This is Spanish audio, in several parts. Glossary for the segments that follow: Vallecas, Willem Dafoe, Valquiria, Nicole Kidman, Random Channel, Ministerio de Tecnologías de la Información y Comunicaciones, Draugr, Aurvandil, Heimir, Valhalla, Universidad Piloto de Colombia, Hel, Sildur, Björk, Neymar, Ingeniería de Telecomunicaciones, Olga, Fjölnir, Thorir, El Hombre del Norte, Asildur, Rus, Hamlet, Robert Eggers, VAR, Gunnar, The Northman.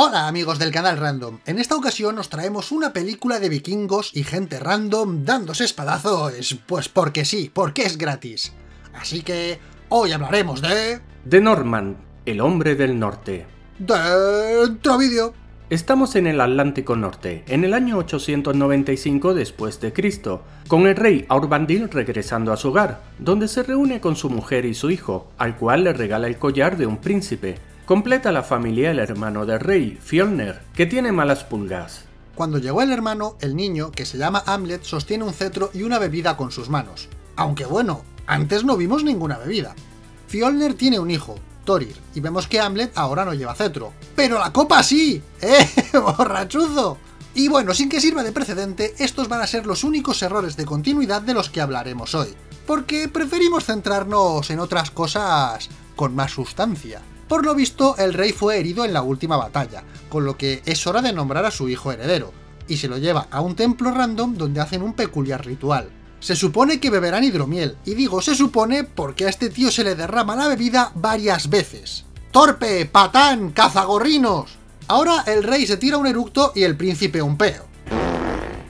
Hola amigos del canal Random, en esta ocasión os traemos una película de vikingos y gente random dándose espadazos, pues porque sí, porque es gratis. Así que hoy hablaremos de... The Northman, el hombre del norte. ¡Dentro vídeo! Estamos en el Atlántico Norte, en el año 895 después de Cristo, con el rey Aurvandil regresando a su hogar, donde se reúne con su mujer y su hijo, al cual le regala el collar de un príncipe. Completa la familia el hermano del rey, Fjölnir, que tiene malas pulgas. Cuando llegó el hermano, el niño, que se llama Hamlet, sostiene un cetro y una bebida con sus manos. Aunque bueno, antes no vimos ninguna bebida. Fjölnir tiene un hijo, Thorir, y vemos que Hamlet ahora no lleva cetro. ¡Pero la copa sí! ¡Eh, borrachuzo! Y bueno, sin que sirva de precedente, estos van a ser los únicos errores de continuidad de los que hablaremos hoy, porque preferimos centrarnos en otras cosas con más sustancia. Por lo visto, el rey fue herido en la última batalla, con lo que es hora de nombrar a su hijo heredero, y se lo lleva a un templo random donde hacen un peculiar ritual. Se supone que beberán hidromiel, y digo se supone porque a este tío se le derrama la bebida varias veces. ¡Torpe, patán, cazagorrinos! Ahora el rey se tira un eructo y el príncipe un peo.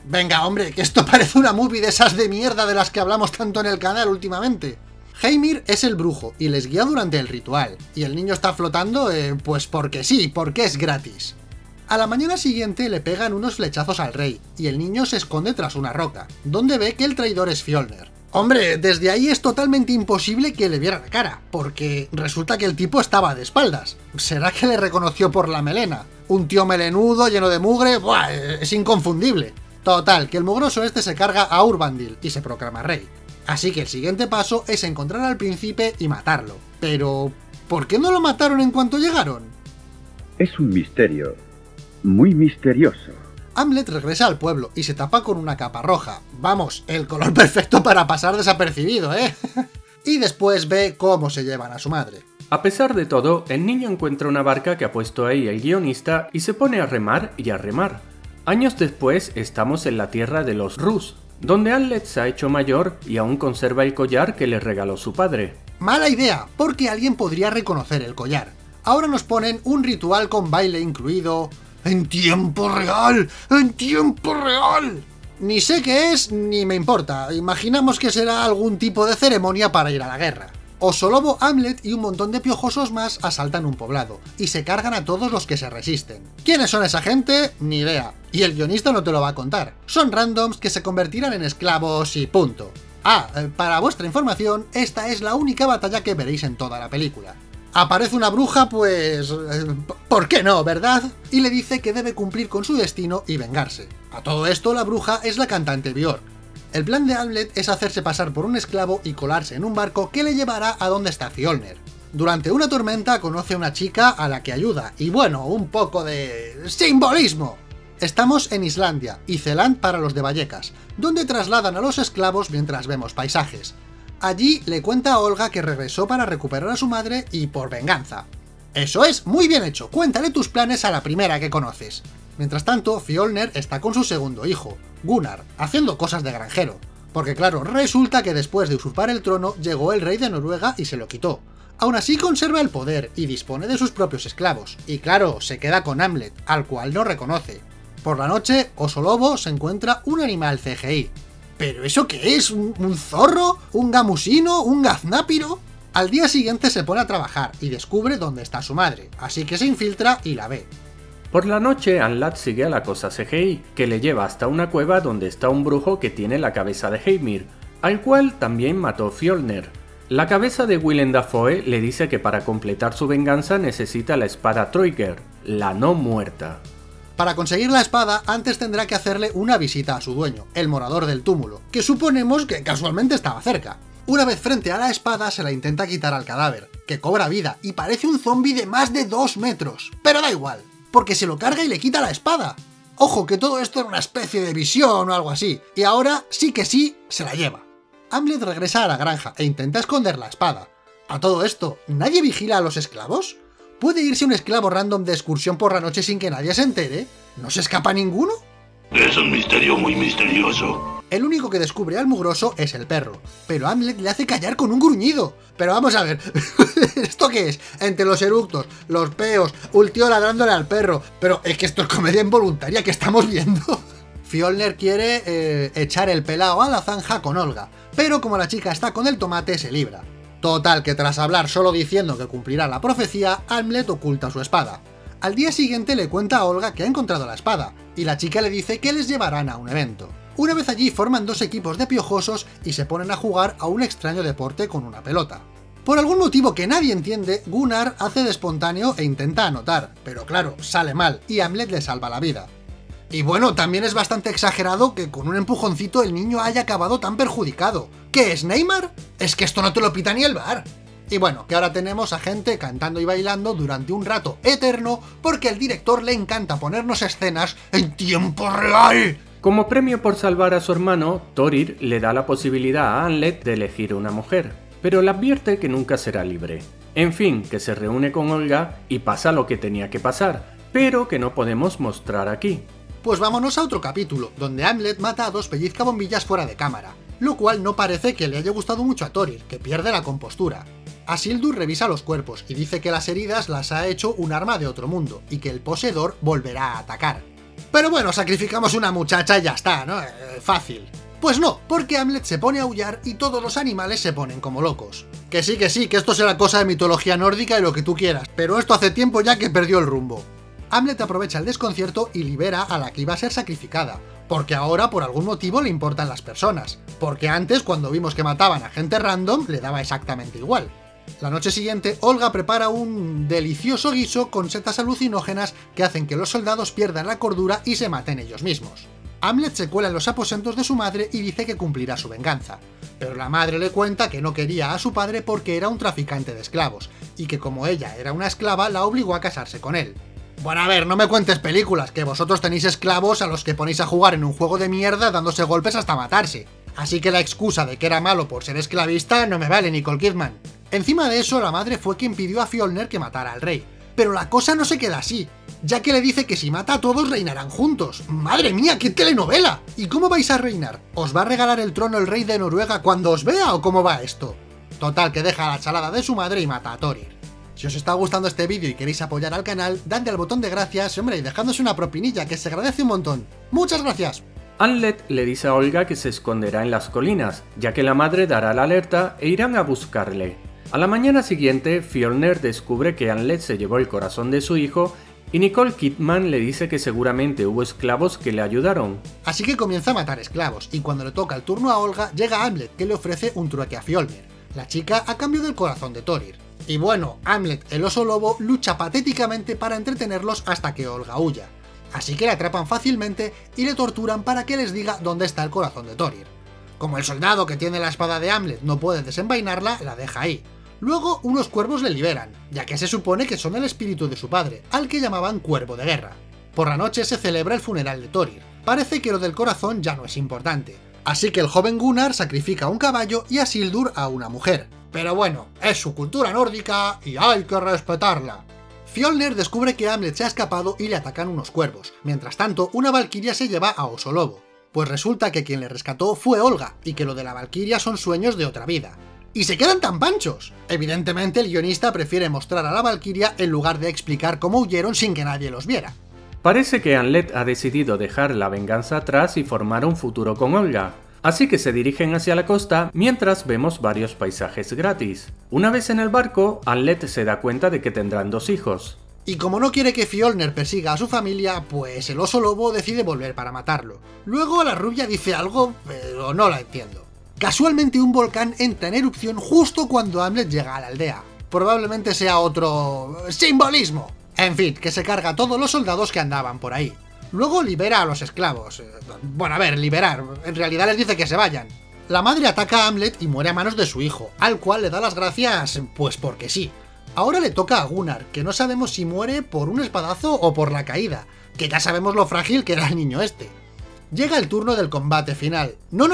Venga hombre, que esto parece una movie de esas de mierda de las que hablamos tanto en el canal últimamente. Heimir es el brujo y les guía durante el ritual, y el niño está flotando, pues porque sí, porque es gratis. A la mañana siguiente le pegan unos flechazos al rey, y el niño se esconde tras una roca, donde ve que el traidor es Fjölnir. Hombre, desde ahí es totalmente imposible que le viera la cara, porque resulta que el tipo estaba de espaldas. ¿Será que le reconoció por la melena? Un tío melenudo, lleno de mugre, ¡buah! Es inconfundible. Total, que el mugroso este se carga a Aurvandil y se proclama rey. Así que el siguiente paso es encontrar al príncipe y matarlo. Pero... ¿por qué no lo mataron en cuanto llegaron? Es un misterio. Muy misterioso. Hamlet regresa al pueblo y se tapa con una capa roja. Vamos, el color perfecto para pasar desapercibido, ¿eh? Y después ve cómo se llevan a su madre. A pesar de todo, el niño encuentra una barca que ha puesto ahí el guionista y se pone a remar y a remar. Años después estamos en la tierra de los Rus, donde Hamlet se ha hecho mayor y aún conserva el collar que le regaló su padre. Mala idea, porque alguien podría reconocer el collar. Ahora nos ponen un ritual con baile incluido... ¡en tiempo real! ¡En tiempo real! Ni sé qué es, ni me importa. Imaginamos que será algún tipo de ceremonia para ir a la guerra. Osolobo, Hamlet y un montón de piojosos más asaltan un poblado, y se cargan a todos los que se resisten. ¿Quiénes son esa gente? Ni idea. Y el guionista no te lo va a contar. Son randoms que se convertirán en esclavos y punto. Ah, para vuestra información, esta es la única batalla que veréis en toda la película. Aparece una bruja, pues... ¿por qué no, verdad? Y le dice que debe cumplir con su destino y vengarse. A todo esto, la bruja es la cantante Björk. El plan de Hamlet es hacerse pasar por un esclavo y colarse en un barco que le llevará a donde está Fjölnir. Durante una tormenta conoce a una chica a la que ayuda, y bueno, un poco de... ¡simbolismo! Estamos en Islandia y Zeland para los de Vallecas, donde trasladan a los esclavos mientras vemos paisajes. Allí le cuenta a Olga que regresó para recuperar a su madre y por venganza. ¡Eso es! ¡Muy bien hecho! Cuéntale tus planes a la primera que conoces. Mientras tanto, Fjölnir está con su segundo hijo, Gunnar, haciendo cosas de granjero. Porque claro, resulta que después de usurpar el trono, llegó el rey de Noruega y se lo quitó. Aún así conserva el poder y dispone de sus propios esclavos. Y claro, se queda con Hamlet, al cual no reconoce. Por la noche, Osolobo se encuentra un animal CGI. ¿Pero eso qué es? ¿Un zorro? ¿Un gamusino? ¿Un gaznápiro? Al día siguiente se pone a trabajar y descubre dónde está su madre, así que se infiltra y la ve. Por la noche, Hamlet sigue a la cosa CGI, que le lleva hasta una cueva donde está un brujo que tiene la cabeza de Heimir, al cual también mató Fjölnir. La cabeza de Willem Dafoe le dice que para completar su venganza necesita la espada Draugr, la no muerta. Para conseguir la espada, antes tendrá que hacerle una visita a su dueño, el morador del túmulo, que suponemos que casualmente estaba cerca. Una vez frente a la espada, se la intenta quitar al cadáver, que cobra vida y parece un zombi de más de 2 metros, pero da igual. Porque se lo carga y le quita la espada. Ojo, que todo esto era una especie de visión o algo así, y ahora sí que sí, se la lleva. Hamlet regresa a la granja e intenta esconder la espada. A todo esto, ¿nadie vigila a los esclavos? ¿Puede irse un esclavo random de excursión por la noche sin que nadie se entere? ¿No se escapa ninguno? Es un misterio muy misterioso. El único que descubre al mugroso es el perro, pero Hamlet le hace callar con un gruñido. Pero vamos a ver, ¿esto qué es? Entre los eructos, los peos, un tío ladrándole al perro, pero es que esto es comedia involuntaria que estamos viendo. Fjölnir quiere echar el pelao a la zanja con Olga, pero como la chica está con el tomate se libra. Total, que tras hablar solo diciendo que cumplirá la profecía, Hamlet oculta su espada. Al día siguiente le cuenta a Olga que ha encontrado la espada, y la chica le dice que les llevarán a un evento. Una vez allí forman dos equipos de piojosos y se ponen a jugar a un extraño deporte con una pelota. Por algún motivo que nadie entiende, Gunnar hace de espontáneo e intenta anotar, pero claro, sale mal, y Hamlet le salva la vida. Y bueno, también es bastante exagerado que con un empujoncito el niño haya acabado tan perjudicado. ¿Qué es, Neymar? Es que esto no te lo pita ni el VAR. Y bueno, que ahora tenemos a gente cantando y bailando durante un rato eterno porque al director le encanta ponernos escenas en tiempo real. Como premio por salvar a su hermano, Thorir le da la posibilidad a Hamlet de elegir una mujer, pero le advierte que nunca será libre. En fin, que se reúne con Olga y pasa lo que tenía que pasar, pero que no podemos mostrar aquí. Pues vámonos a otro capítulo, donde Hamlet mata a dos pellizcabombillas fuera de cámara, lo cual no parece que le haya gustado mucho a Thorir, que pierde la compostura. Asildur revisa los cuerpos y dice que las heridas las ha hecho un arma de otro mundo, y que el poseedor volverá a atacar. Pero bueno, sacrificamos una muchacha y ya está, ¿no? Fácil. Pues no, porque Hamlet se pone a aullar y todos los animales se ponen como locos. Que sí, que esto será cosa de mitología nórdica y lo que tú quieras, pero esto hace tiempo ya que perdió el rumbo. Hamlet aprovecha el desconcierto y libera a la que iba a ser sacrificada, porque ahora por algún motivo le importan las personas, porque antes cuando vimos que mataban a gente random le daba exactamente igual. La noche siguiente, Olga prepara un delicioso guiso con setas alucinógenas que hacen que los soldados pierdan la cordura y se maten ellos mismos. Hamlet se cuela en los aposentos de su madre y dice que cumplirá su venganza, pero la madre le cuenta que no quería a su padre porque era un traficante de esclavos, y que como ella era una esclava la obligó a casarse con él. Bueno, a ver, no me cuentes películas, que vosotros tenéis esclavos a los que ponéis a jugar en un juego de mierda dándose golpes hasta matarse. Así que la excusa de que era malo por ser esclavista no me vale, Nicole Kidman. Encima de eso, la madre fue quien pidió a Fjölnir que matara al rey. Pero la cosa no se queda así, ya que le dice que si mata a todos reinarán juntos. ¡Madre mía, qué telenovela! ¿Y cómo vais a reinar? ¿Os va a regalar el trono el rey de Noruega cuando os vea o cómo va esto? Total, que deja a la chalada de su madre y mata a Thorir. Si os está gustando este vídeo y queréis apoyar al canal, dadle al botón de gracias, hombre, y dejadnos una propinilla que se agradece un montón. ¡Muchas gracias! Hamlet le dice a Olga que se esconderá en las colinas, ya que la madre dará la alerta e irán a buscarle. A la mañana siguiente, Fjölnir descubre que Hamlet se llevó el corazón de su hijo y Nicole Kidman le dice que seguramente hubo esclavos que le ayudaron. Así que comienza a matar esclavos, y cuando le toca el turno a Olga, llega Hamlet que le ofrece un trueque a Fjölnir, la chica a cambio del corazón de Thorir. Y bueno, Hamlet, el oso lobo, lucha patéticamente para entretenerlos hasta que Olga huya. Así que la atrapan fácilmente y le torturan para que les diga dónde está el corazón de Thorir. Como el soldado que tiene la espada de Hamlet no puede desenvainarla, la deja ahí. Luego, unos cuervos le liberan, ya que se supone que son el espíritu de su padre, al que llamaban Cuervo de Guerra. Por la noche se celebra el funeral de Thorir. Parece que lo del corazón ya no es importante. Así que el joven Gunnar sacrifica a un caballo y a Sildur a una mujer. Pero bueno, es su cultura nórdica y hay que respetarla. Fjölnir descubre que Hamlet se ha escapado y le atacan unos cuervos. Mientras tanto, una valquiria se lleva a Oso Lobo. Pues resulta que quien le rescató fue Olga, y que lo de la valquiria son sueños de otra vida. ¡Y se quedan tan panchos! Evidentemente el guionista prefiere mostrar a la valquiria en lugar de explicar cómo huyeron sin que nadie los viera. Parece que Hamlet ha decidido dejar la venganza atrás y formar un futuro con Olga. Así que se dirigen hacia la costa mientras vemos varios paisajes gratis. Una vez en el barco, Hamlet se da cuenta de que tendrán dos hijos. Y como no quiere que Fjölnir persiga a su familia, pues el oso lobo decide volver para matarlo. Luego la rubia dice algo, pero no la entiendo. Casualmente un volcán entra en erupción justo cuando Hamlet llega a la aldea. Probablemente sea otro... simbolismo. En fin, que se carga a todos los soldados que andaban por ahí. Luego libera a los esclavos. Bueno, a ver, liberar. En realidad les dice que se vayan. La madre ataca a Hamlet y muere a manos de su hijo, al cual le da las gracias, pues porque sí. Ahora le toca a Gunnar, que no sabemos si muere por un espadazo o por la caída, que ya sabemos lo frágil que era el niño este. Llega el turno del combate final. No,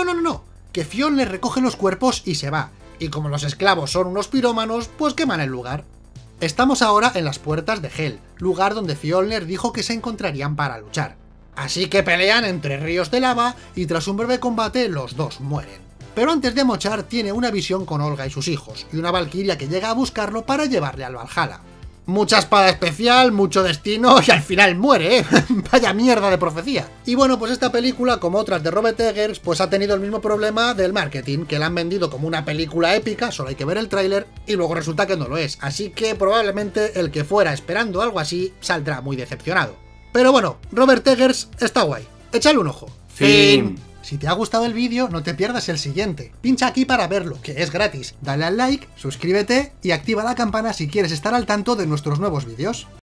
que Fjölnir recoge los cuerpos y se va. Y como los esclavos son unos pirómanos, pues queman el lugar. Estamos ahora en las puertas de Hel, lugar donde Fjölnir dijo que se encontrarían para luchar. Así que pelean entre ríos de lava y tras un breve combate los dos mueren. Pero antes de mochar tiene una visión con Olga y sus hijos, y una valquiria que llega a buscarlo para llevarle al Valhalla. Mucha espada especial, mucho destino y al final muere, ¿eh? Vaya mierda de profecía. Y bueno, pues esta película, como otras de Robert Eggers, pues ha tenido el mismo problema del marketing, que la han vendido como una película épica, solo hay que ver el tráiler, y luego resulta que no lo es. Así que probablemente el que fuera esperando algo así saldrá muy decepcionado. Pero bueno, Robert Eggers está guay. Échale un ojo. Fin. Si te ha gustado el vídeo, no te pierdas el siguiente. Pincha aquí para verlo, que es gratis. Dale al like, suscríbete y activa la campana si quieres estar al tanto de nuestros nuevos vídeos.